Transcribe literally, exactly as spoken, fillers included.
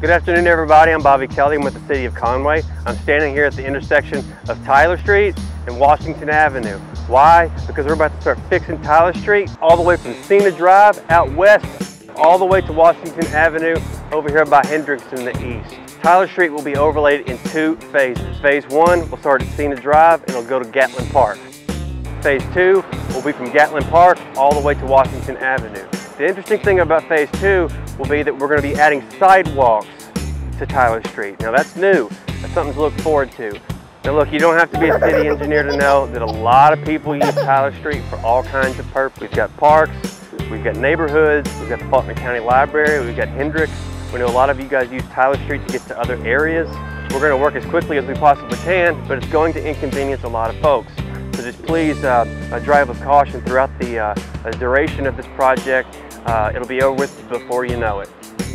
Good afternoon, everybody. I'm Bobby Kelly. I'm with the City of Conway. I'm standing here at the intersection of Tyler Street and Washington Avenue. Why? Because we're about to start fixing Tyler Street all the way from Cena Drive out west, all the way to Washington Avenue over here by Hendricks in the east. Tyler Street will be overlaid in two phases. Phase one will start at Cena Drive and it'll go to Gatlin Park. Phase two will be from Gatlin Park all the way to Washington Avenue. The interesting thing about phase two will be that we're going to be adding sidewalks to Tyler Street. Now that's new, that's something to look forward to. Now look, you don't have to be a city engineer to know that a lot of people use Tyler Street for all kinds of purposes. We've got parks, we've got neighborhoods, we've got the Faulkner County Library, we've got Hendricks. We know a lot of you guys use Tyler Street to get to other areas. We're going to work as quickly as we possibly can, but it's going to inconvenience a lot of folks. So just please uh, uh, drive with caution throughout the uh, uh, duration of this project. Uh, it'll be over with before you know it.